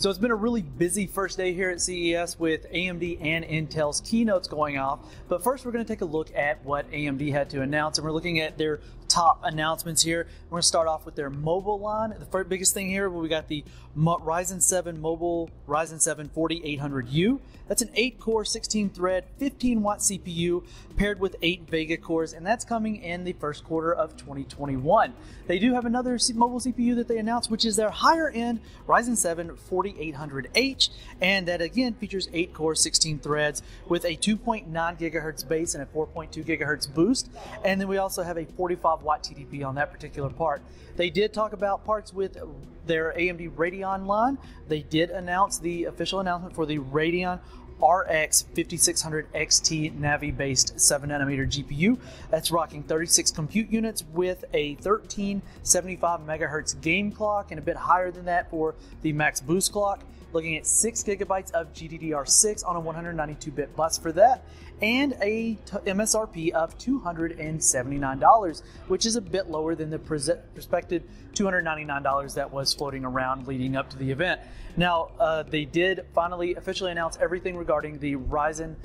So it's been a really busy first day here at CES with AMD and Intel's keynotes going off. But first, we're going to take a look at what AMD had to announce, and we're looking at their top announcements here. We're going to start off with their mobile line. The first biggest thing here, we got the Ryzen 7 mobile Ryzen 7 4800U. That's an 8-core, 16-thread, 15-watt CPU paired with 8 Vega cores, and that's coming in the first quarter of 2021. They do have another mobile CPU that they announced, which is their higher-end Ryzen 7 4800H, and that again features 8 cores, 16 threads with a 2.9 gigahertz base and a 4.2 gigahertz boost. And then we also have a 45 watt TDP on that particular part. They did talk about parts with their AMD Radeon line. They did announce the official announcement for the Radeon RX 5600 XT Navi based 7nm GPU. That's rocking 36 compute units with a 1375 megahertz game clock, and a bit higher than that for the max boost clock. Looking at 6 GB of GDDR6 on a 192-bit bus for that, and a MSRP of $279, which is a bit lower than the prospective $299 that was floating around leading up to the event. Now, they did finally officially announce everything regarding the Ryzen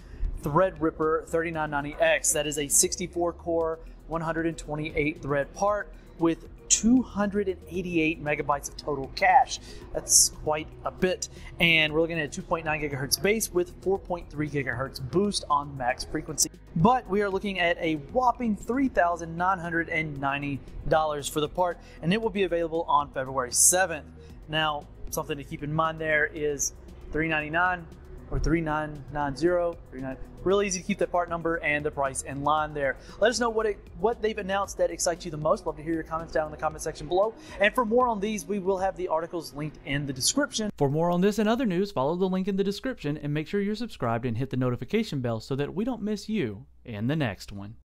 Threadripper 3990X. That is a 64-core, 128-thread part with 288 megabytes of total cache. That's quite a bit. And we're looking at a 2.9 gigahertz base with 4.3 gigahertz boost on max frequency. But we are looking at a whopping $3,990 for the part, and it will be available on February 7th. Now, something to keep in mind there is $399 or $3,990, really easy to keep that part number and the price in line there. Let us know what they've announced that excites you the most. Love to hear your comments down in the comment section below. And for more on these, we will have the articles linked in the description. For more on this and other news, follow the link in the description and make sure you're subscribed and hit the notification bell so that we don't miss you in the next one.